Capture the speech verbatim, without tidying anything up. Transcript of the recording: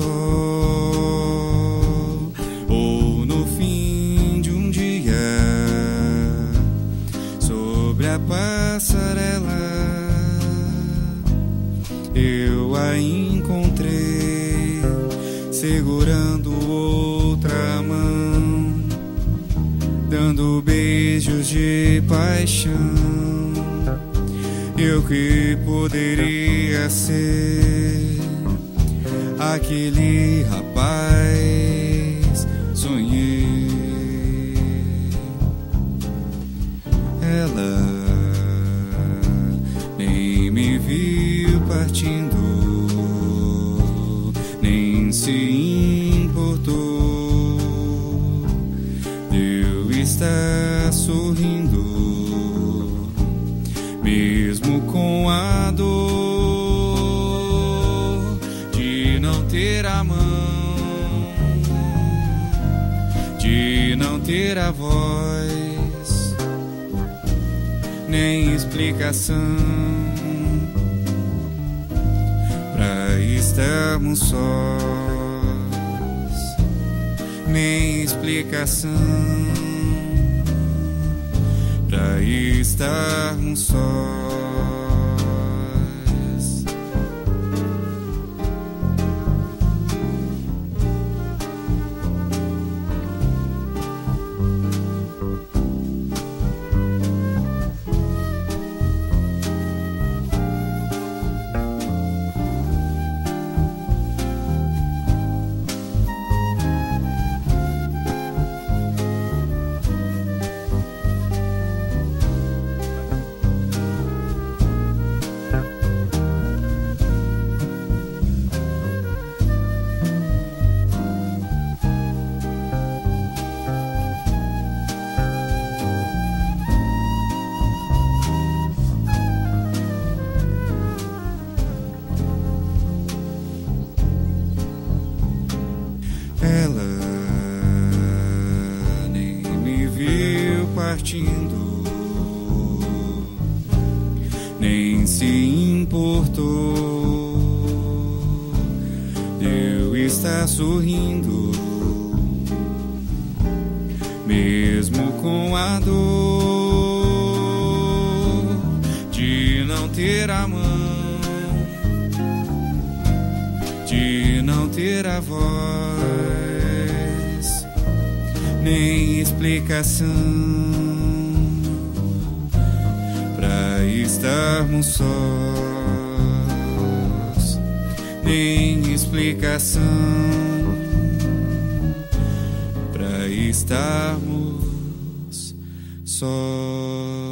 sol, ou no fim de um dia, sobre a passarela, eu a encontrei, segurando outra mão, dando beijos de paixão. Eu que poderia ser aquele rapaz, sonhei. Ela nem me viu partindo, nem se importou de eu estar sorrindo, mesmo com a dor de não ter a mão, de não ter a voz, nem explicação pra estarmos sós, nem explicação pra estarmos sós. Ela nem me viu partindo, nem se importou de eu estar sorrindo, mesmo com a dor de não ter a mão, de não ter a voz, nem explicação pra estarmos sós, nem explicação pra estarmos sós.